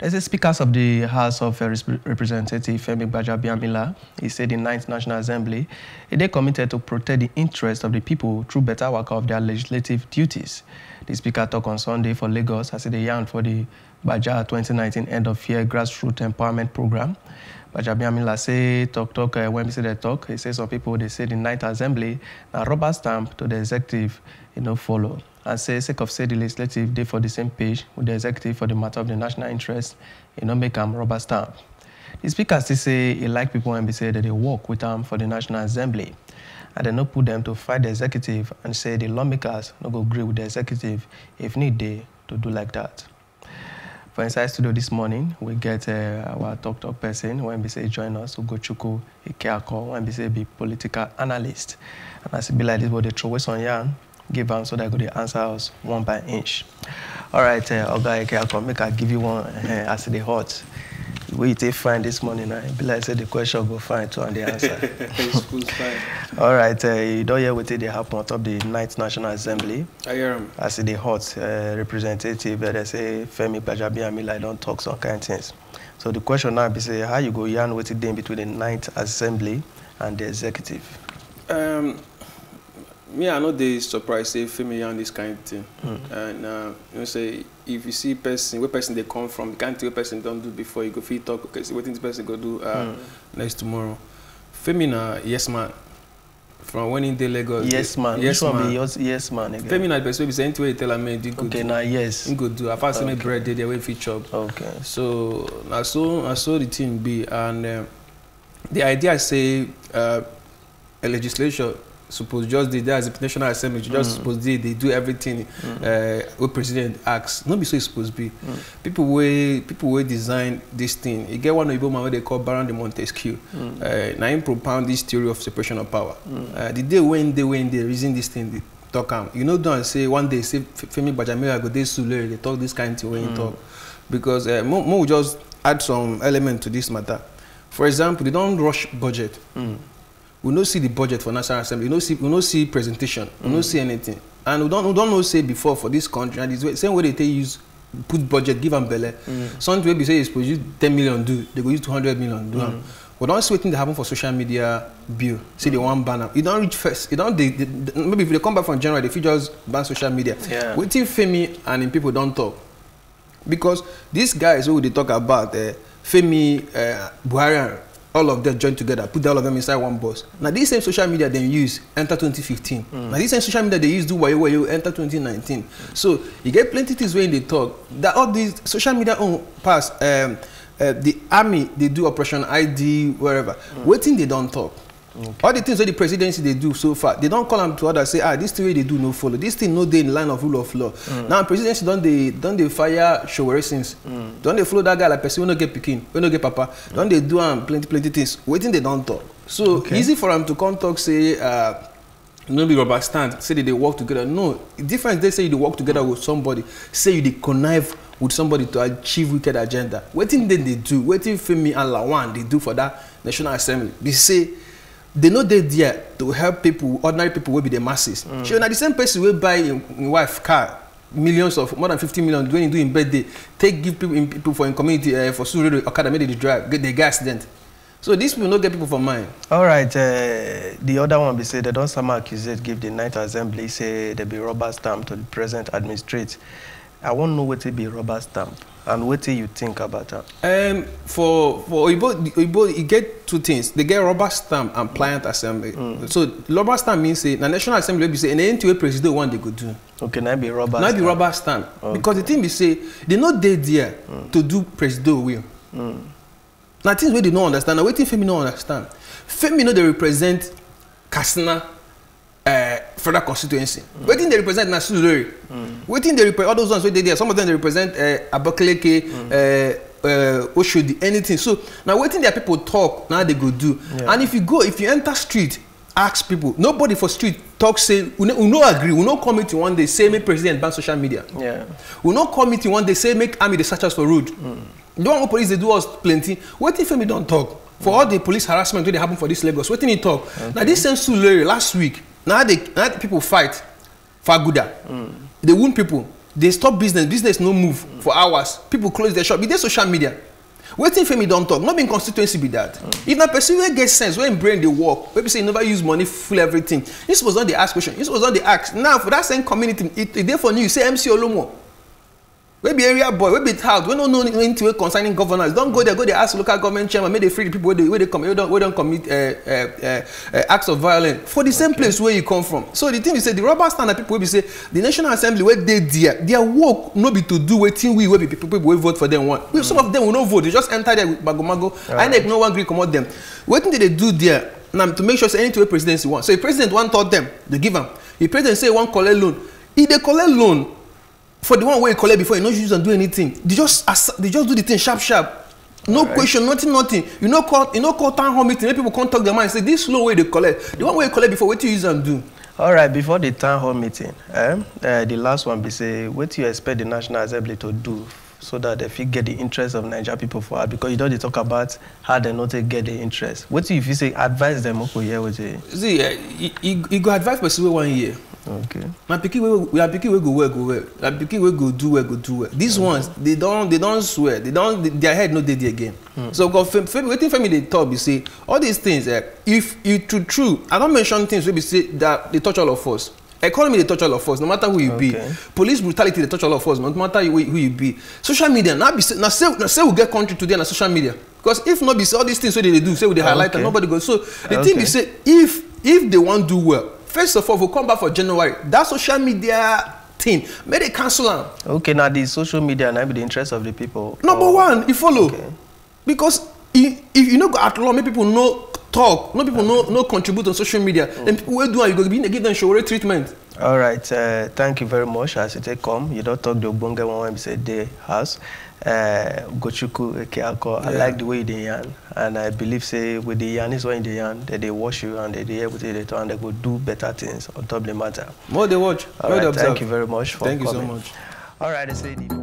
There's a Speaker of the House of Representatives, Femi Gbajabiamila. He said in the 9th National Assembly, they committed to protect the interests of the people through better work of their legislative duties. The Speaker talked on Sunday for Lagos as they yearned for the Baja 2019 end-of-year grassroots empowerment program. Gbajabiamila say when we say the talk, he says some people, they say the 9th Assembly, a rubber stamp to the executive, follow. And say, sake of say the legislative, they for the same page with the executive for the matter of the national interest, make them rubber stamp. The Speaker still say he like people and be say that they work with them for the National Assembly. And they no put them to fight the executive and say the lawmakers no go agree with the executive if need they to do like that. For Inside Studio this morning, we get our talk person, when we say join us, Ugochukwu Ikeakor, when we say be political analyst. And as it be like this, what they throw us on yarn, give answer so that I could answer us one by inch. All right, Oga Ikeakor, make I give you one as they hot. We take fine this morning. I be like say the question go fine too and the answer. It's fine. All right, you don't hear what they happen on top of the 9th National Assembly. I hear them. I see the hot representative that they say Femi Gbajabiamila, I don't talk some kind of things. So the question now be say how you go yarn what it then between the 9th Assembly and the executive. Me, I know they surprise say Femi yarn this kind of thing, and say if you see person, what person they come from, the kind of person don't do before you go free talk. Okay, see what this person go do next tomorrow. Femi na yes man, from when in the Lagos. Yes man, yes man, yes man. Femi na the person we say anything you tell me, you go do. Okay, na yes. You go do. I first make bread they way free chop. Okay. So I saw the thing be, and the idea say a legislature. Suppose just the as the National Assembly, just suppose they do everything what president asks. Not be so it's supposed to be. People will design this thing. You get one Igbo man what they call Baron de Montesquieu. Now him propound this theory of separation of power. The day when they reason this thing, they talk out. You know, don't say one day say Femi Gbajabiamila go dey Sule, they talk this kind of thing when you talk. Because more just add some element to this matter. For example, they don't rush budget. We don't see the budget for National Assembly. We don't see presentation. We don't see anything. And we don't know say before for this country. And the same way they use put budget, give and belly. Some people say it's produced 10 million do, they go use 200 million do. We don't see anything that happen for social media bill. See the one banner. You don't reach first. You don't maybe if they come back from January, they just ban social media. Yeah. What if Femi and people don't talk? Because these guys who they talk about Femi Buhari. All of them joined together, put all of them inside one bus. Now, this same social media they use, enter 2015. Now, this same social media they use, do where you enter 2019. So, you get plenty of things when they talk. That all these social media own pass, the army, they do Operation ID, wherever. Waiting, they don't talk. All the things that the presidency they do so far, they don't call them to others, say, ah, this theory they do no follow. This thing no day in line of rule of law. Now, presidency don't they fire Showore since? Don't they follow that guy like person, we don't get Pekin, we don't get Papa. Don't they do plenty things? Waiting they don't talk. So easy for them to come talk, say, no be rubber stand, say that they work together. No, the difference they say you work together with somebody, say you they connive with somebody to achieve wicked agenda. Waiting then they do, waiting Femi and Lawan they do for that National Assembly. They say they know they're there to help people, ordinary people will be the masses. So now the same person will buy your wife car, millions of, more than 50 million, when you do in birthday, give people in for in community, for Surrey Academy, they drive, get the gas dent. So this will not get people for mine. All right, the other one be say, they don't somehow accuse it, give the 9th Assembly, say they be rubber stamp to the present administrate. I won't know what it be rubber stamp. And what do you think about that? For Oyibo, you get two things. They get rubber stamp and pliant assembly. So rubber stamp means the National Assembly will be say, and then to a president one they could do. Okay, now be rubber stamp. Now be rubber stamp. Okay. Because the thing we say, they not dead there to do president will. Now things where they don't understand, now waiting Femi don't understand. Femi know they represent Kasina federal constituency. Waiting they represent Nasururi. Waiting they represent all those ones where they there. Some of them they represent Abakaleke, Oshodi, anything. So now waiting there people talk, now they go do. And if you enter street, ask people, nobody for street talk say, we no agree, we no committee one day say make president ban social media. We no committee one day say make army the searchers for road. The one police they do us plenty. Waiting Femi don't talk. For all the police harassment that happen for this Lagos, waiting he talk. Now this same Suleri last week. Now the people fight for Guda. They wound people. They stop business. Business no move for hours. People close their shop. It is social media. Waiting for me don't talk. Not being constituency be that. If na person wey get sense, when brain dey work, people say you never use money full everything. This was not the ask question. This was not the ask. Now for that same community, it therefore new. You say MC Olomo. We be area boy. We be house. We don't know anything concerning governance. Don't go there. Go there. Ask local government chairman. Make they free the people where they commit acts of violence for the same place where you come from. So the thing you say, the rubber standard people will be say the National Assembly where they their work no be to do wetin we will be people will vote for them one. Some of them will not vote. They just enter there with mago. I think no one gree come out them. Wetin did they do there? Now to make sure say anything presidency want. So the president one taught them. They give them. The president say one collect loan. If they collect loan. For the one way you collect before, you don't use and do anything. They just do the thing sharp, sharp. No question, nothing. You know, call town hall meeting. Let people come talk their mind. Say this slow way they collect. The one way you collect before, what you use and do. All right, before the town hall meeting, the last one be say, what do you expect the National Assembly to do so that they fit get the interest of Nigerian people for it? Because you don't talk about how they not get the interest. What do you say? Advise them over here with it. See, you go advise person 1 year. Okay. My pikin we go do well. These ones they don't swear. Their head no dead again. So waiting for me they talk. You see all these things. If you true, I don't mention things. We say that they touch all of us. Economy they touch all of us. No matter who you be. Police brutality they touch all of us. No matter who you be. Social media now say we get country today on social media. Because if not be say all these things so they do say we they highlight and nobody goes. So the thing they say if they want to do well. First of all, we'll come back for January. That social media thing, may they cancel them. Okay, now the social media now be the interest of the people. Number one, you follow. Okay. Because if you know go at law, make people no talk, no people no contribute on social media. Then people will do it. You go give them shorter treatment. All right, thank you very much. As you take come, you don't talk the Obonga one when we say day house. Ugochukwu Ikeakor, I like the way they yarn, and I believe say with the yarn is when they yarn that they watch you and they able to return and they go do better things on top of the matter. More they watch. All right, thank you very much for coming. Thank you so much. All right, I say.